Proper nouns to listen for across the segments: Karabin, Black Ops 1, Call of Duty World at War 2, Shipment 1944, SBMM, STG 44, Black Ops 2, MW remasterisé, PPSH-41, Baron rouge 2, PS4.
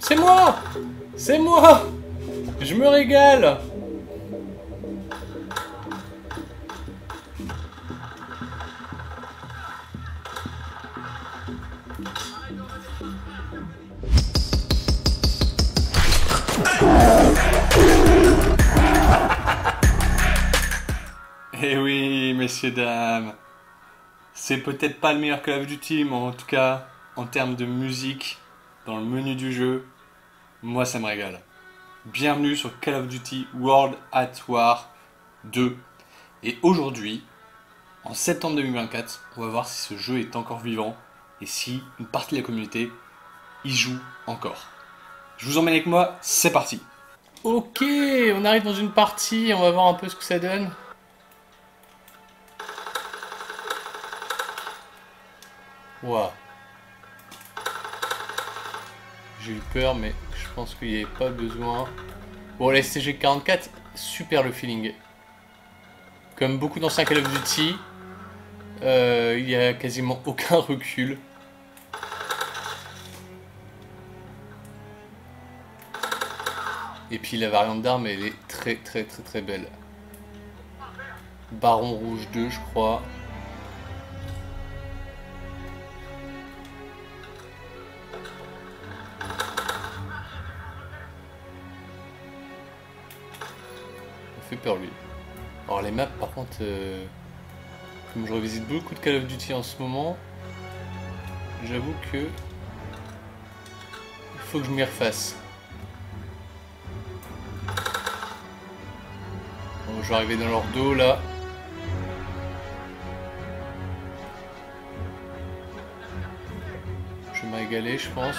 C'est moi! C'est moi! Je me régale! Eh oui, messieurs, dames, c'est peut-être pas le meilleur Call of Duty, mais en tout cas, en termes de musique, dans le menu du jeu, moi ça me régale. Bienvenue sur Call of Duty World at War 2. Et aujourd'hui, en septembre 2024, on va voir si ce jeu est encore vivant et si une partie de la communauté y joue encore. Je vous emmène avec moi, c'est parti. Ok, on arrive dans une partie, on va voir un peu ce que ça donne. Wow. J'ai eu peur, mais je pense qu'il n'y avait pas besoin. Bon, la STG 44, super le feeling. Comme beaucoup d'anciens Call of Duty, il n'y a quasiment aucun recul. Et puis la variante d'armes, elle est très belle. Baron rouge 2, je crois. Fait peur lui. Alors les maps par contre, comme je revisite beaucoup de Call of Duty en ce moment, j'avoue que il faut que je m'y refasse. Bon, je vais arriver dans leur dos là. Je vais me régaler je pense.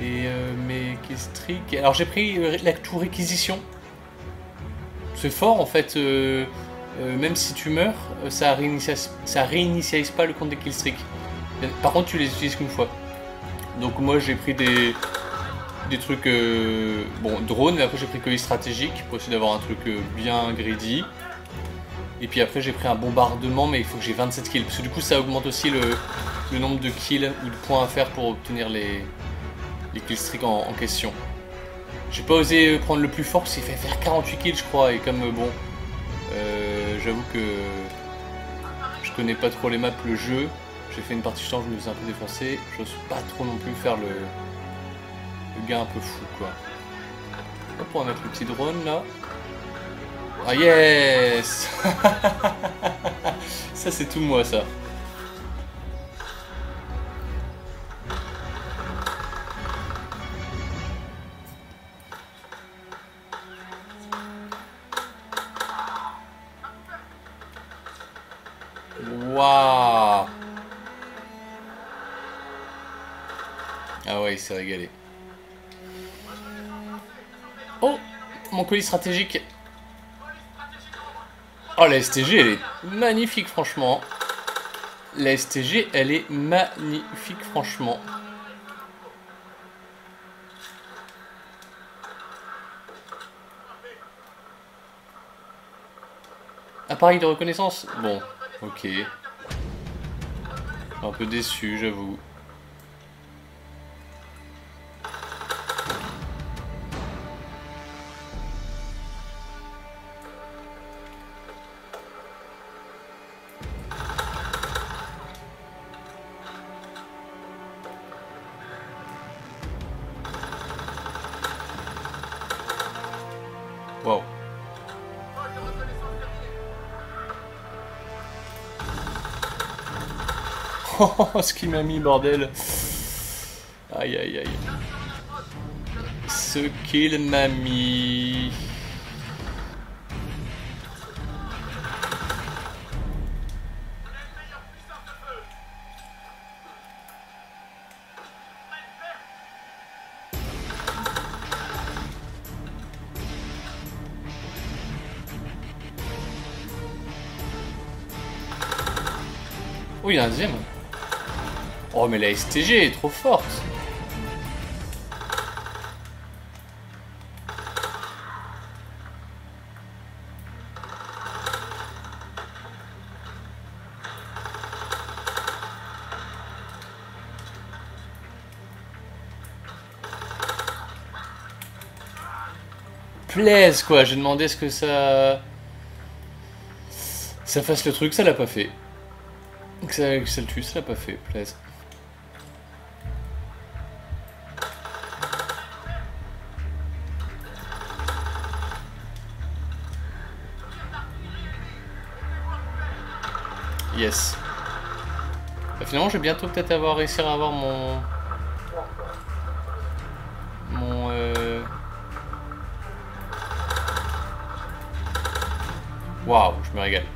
Et mes tricks. Alors j'ai pris la tour réquisition. C'est fort en fait. Même si tu meurs, ça réinitialise pas le compte des killstreaks. Par contre, tu les utilises qu'une fois. Donc moi j'ai pris des trucs bon drone, mais après j'ai pris que les stratégiques pour essayer d'avoir un truc bien greedy. Et puis après j'ai pris un bombardement, mais il faut que j'ai 27 kills parce que du coup ça augmente aussi le nombre de kills ou de points à faire pour obtenir les killstreaks en question. J'ai pas osé prendre le plus fort parce qu'il fallait faire 48 kills je crois, et comme bon j'avoue que je connais pas trop les maps, le jeu, j'ai fait une partie de temps, je me faisais un peu défoncer, j'ose pas trop non plus faire le gars un peu fou quoi. Hop, on va mettre le petit drone là. Ah yes. Ça c'est tout moi ça. Waouh! Ah ouais, il s'est régalé. Oh! Mon colis stratégique. Oh, la STG, elle est magnifique, franchement. La STG, elle est magnifique, franchement. Appareil de reconnaissance? Bon, ok. Un peu déçu, j'avoue. Wow. Oh, ce qu'il m'a mis, bordel. Aïe, aïe, aïe. Ce qu'il m'a mis. Oh, il y a un deuxième. Oh mais la STG est trop forte. plaise, quoi. J'ai demandé ce que ça... ça fasse le truc, ça l'a pas fait. Que ça le tue, ça l'a pas fait, plaise. Yes. Bah, finalement, je vais bientôt peut-être avoir réussi à avoir mon... Waouh, je me régale.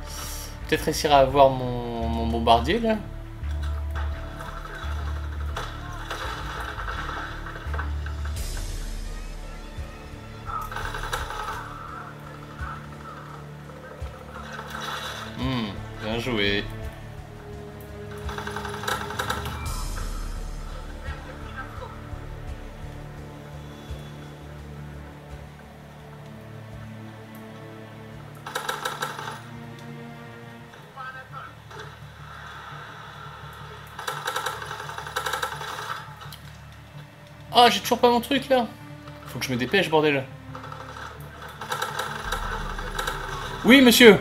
Peut-être réussir à avoir mon bombardier là. Bien joué. Ah, j'ai toujours pas mon truc là. Faut que je me dépêche, bordel. Oui, monsieur.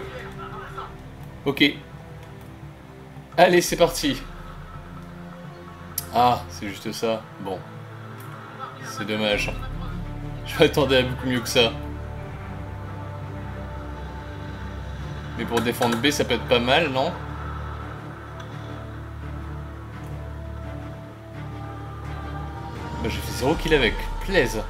Ok. Allez, c'est parti. Ah, c'est juste ça. Bon. C'est dommage. Je m'attendais à beaucoup mieux que ça. Mais pour défendre B, ça peut être pas mal, non ? Bah, j'ai fait 0 kills avec, plaise.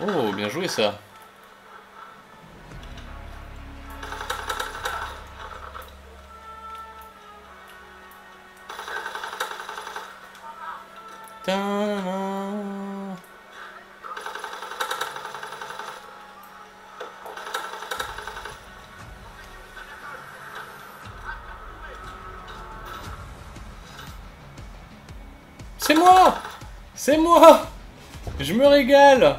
Oh, bien joué ça. C'est moi! C'est moi! Je me régale!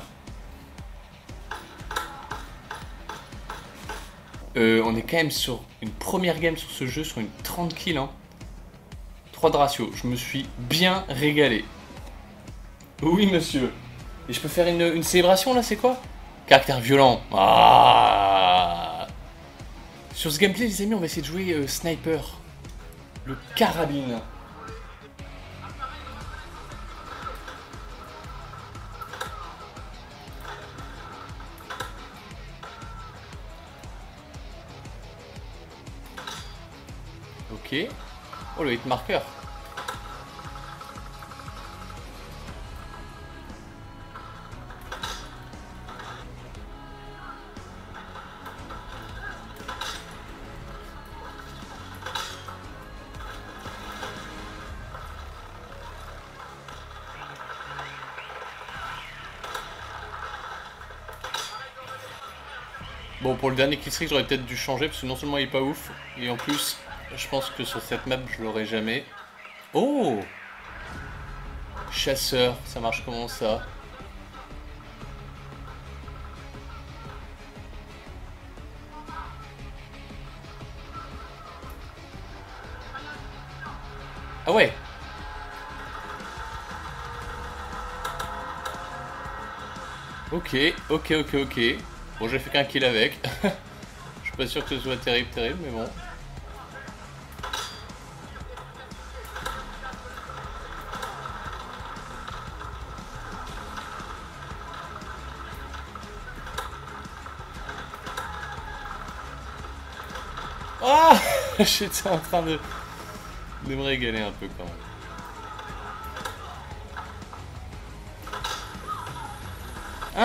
On est quand même sur une première game sur ce jeu, sur une 30 kills. Hein. 3 de ratio. Je me suis bien régalé. Oui, monsieur. Et je peux faire une célébration là, c'est quoi? Caractère violent. Ah. Sur ce gameplay, les amis, on va essayer de jouer sniper. Le carabine. Ok. Oh, le hit marqueur. Bon, pour le dernier killstreak, j'aurais peut-être dû changer parce que non seulement il est pas ouf, et en plus... je pense que sur cette map, je l'aurai jamais. Oh! Chasseur, ça marche comment ça? Ah ouais! Ok. Bon, j'ai fait qu'un kill avec. Je suis pas sûr que ce soit terrible, mais bon. Ah, j'étais en train de me régaler un peu quand même.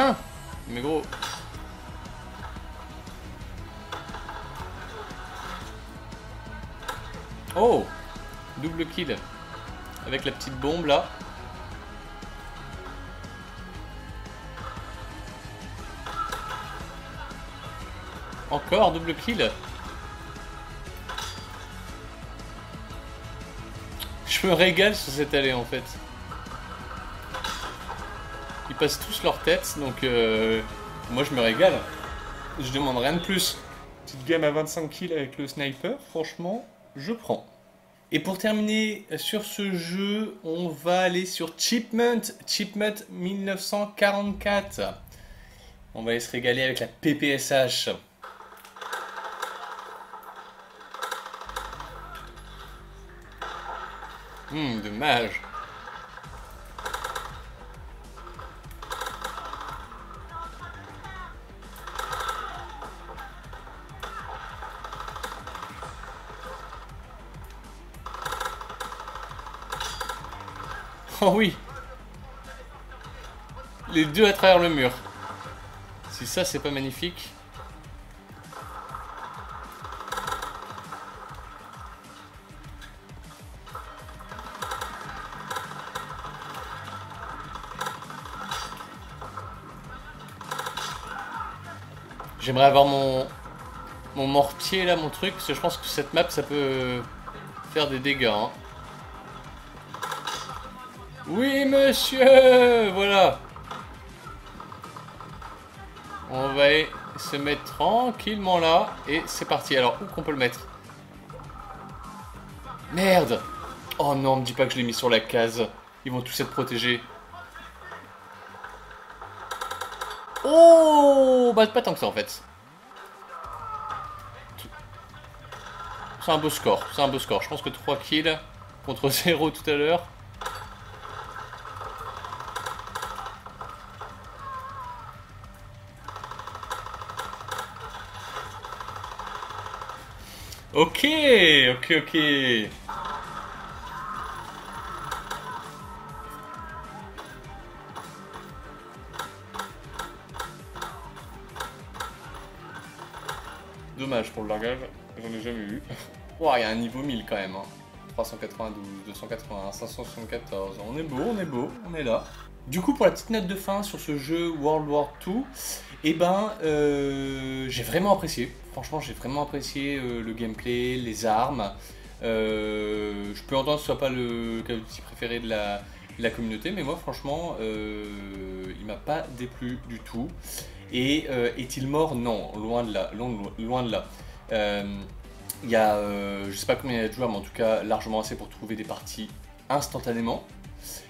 Hein? Mais gros. Oh! Double kill. Avec la petite bombe là. Encore double kill. Je me régale sur cette allée en fait. Ils passent tous leur tête, donc moi je me régale. Je demande rien de plus. Petite gamme à 25 kills avec le sniper, franchement, je prends. Et pour terminer sur ce jeu, on va aller sur Shipment 1944. On va aller se régaler avec la PPSH. Dommage. Oh oui, les deux à travers le mur. Si ça c'est pas magnifique. J'aimerais avoir mon mortier là, mon truc, parce que je pense que cette map ça peut faire des dégâts, hein. Oui, monsieur! Voilà! On va se mettre tranquillement là. Et c'est parti. Alors, où qu'on peut le mettre? Merde! Oh non, me dis pas que je l'ai mis sur la case. Ils vont tous être protégés. Oh! Bah, pas tant que ça en fait. C'est un beau score. C'est un beau score. Je pense que 3 kills contre 0 tout à l'heure. Ok. Dommage pour le largage, j'en ai jamais eu. Ouah, il y a un niveau 1000 quand même, hein. 392, 281, 574, on est beau, on est là. Du coup, pour la petite note de fin sur ce jeu World War 2, eh ben, j'ai vraiment apprécié. Franchement, j'ai vraiment apprécié le gameplay, les armes. Je peux entendre que ce soit pas le Call of Duty préféré de la communauté, mais moi, franchement, il m'a pas déplu du tout. Et est-il mort? Non, loin de là, loin de là. Il y a, je sais pas combien il y a de joueurs, mais en tout cas, largement assez pour trouver des parties instantanément.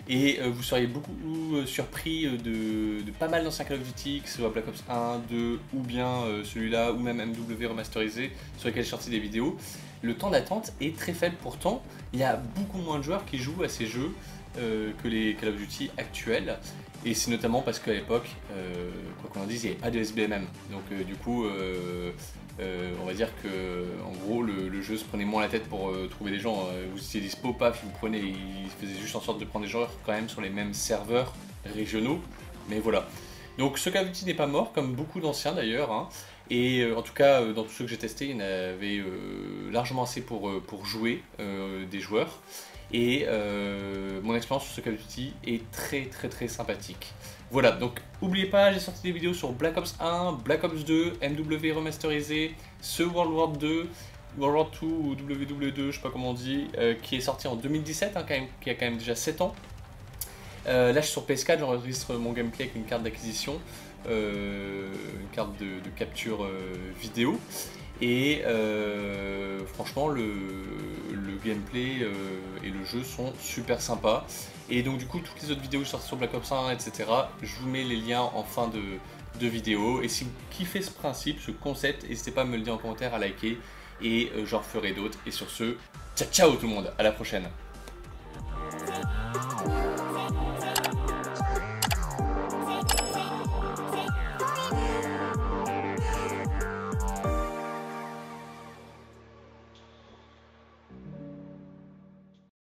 Et vous seriez beaucoup surpris de pas mal d'anciens Call of Duty, que ce soit Black Ops 1, 2 ou bien celui-là, ou même MW remasterisé, sur lequel j'ai sorti des vidéos. Le temps d'attente est très faible, pourtant il y a beaucoup moins de joueurs qui jouent à ces jeux que les Call of Duty actuels. Et c'est notamment parce qu'à l'époque, quoi qu'on en dise, il n'y avait pas de SBMM. Donc du coup, on va dire que en gros le jeu se prenait moins la tête pour trouver des gens. Vous étiez dispo, paf, vous prenez, ils faisaient juste en sorte de prendre des joueurs quand même sur les mêmes serveurs régionaux. Mais voilà. Donc ce Call of Duty n'est pas mort, comme beaucoup d'anciens d'ailleurs, hein. Et en tout cas, dans tous ceux que j'ai testés, il y en avait largement assez pour jouer des joueurs. Et mon expérience sur ce Call of Duty est très sympathique. Voilà, donc n'oubliez pas, j'ai sorti des vidéos sur Black Ops 1, Black Ops 2, MW remasterisé, ce World War 2, World War 2 ou WW2, je sais pas comment on dit, qui est sorti en 2017, hein, quand même, qui a quand même déjà 7 ans. Là je suis sur PS4, j'enregistre mon gameplay avec une carte d'acquisition, une carte de capture vidéo. Et franchement le gameplay et le jeu sont super sympas. Et donc du coup toutes les autres vidéos sorties sur Black Ops 1, etc. Je vous mets les liens en fin de vidéo. Et si vous kiffez ce principe, ce concept, n'hésitez pas à me le dire en commentaire, à liker. Et j'en ferai d'autres. Et sur ce, ciao tout le monde, à la prochaine.